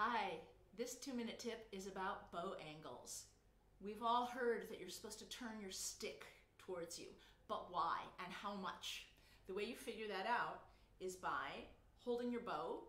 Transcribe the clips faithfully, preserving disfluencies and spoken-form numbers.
Hi, this two-minute tip is about bow angles. We've all heard that you're supposed to turn your stick towards you, but why and how much? The way you figure that out is by holding your bow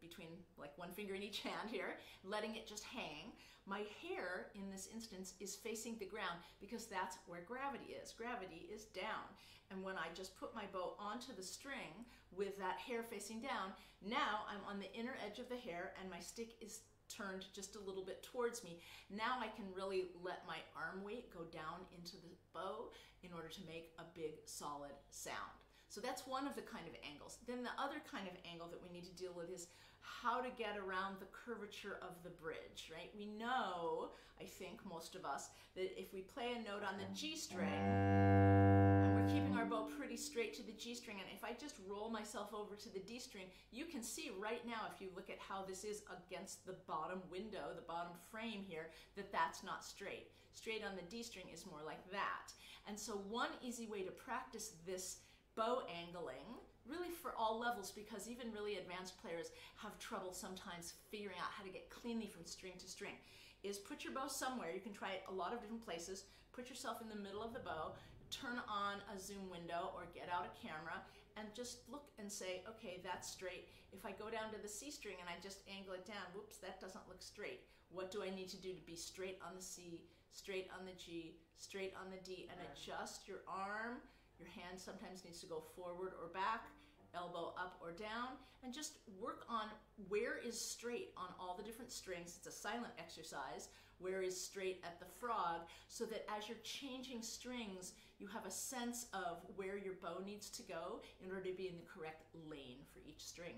between like one finger in each hand here, letting it just hang. My hair in this instance is facing the ground because that's where gravity is. Gravity is down. And when I just put my bow onto the string with that hair facing down, now I'm on the inner edge of the hair and my stick is turned just a little bit towards me. Now I can really let my arm weight go down into the bow in order to make a big solid sound. So that's one of the kind of angles. Then the other kind of angle that we need to deal with is how to get around the curvature of the bridge, right? We know, I think most of us, that if we play a note on the G string, and we're keeping our bow pretty straight to the G string, and if I just roll myself over to the D string, you can see right now, if you look at how this is against the bottom window, the bottom frame here, that that's not straight. Straight on the D string is more like that. And so one easy way to practice this bow angling, really for all levels, because even really advanced players have trouble sometimes figuring out how to get cleanly from string to string, is put your bow somewhere. You can try it a lot of different places. Put yourself in the middle of the bow, turn on a zoom window or get out a camera and just look and say, okay, that's straight. If I go down to the C string and I just angle it down, whoops, that doesn't look straight. What do I need to do to be straight on the C, straight on the G, straight on the D, and adjust your arm. Your hand sometimes needs to go forward or back, elbow up or down, and just work on where is straight on all the different strings. It's a silent exercise. Where is straight at the frog, so that as you're changing strings, you have a sense of where your bow needs to go in order to be in the correct lane for each string.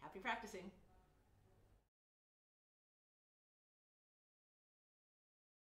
Happy practicing.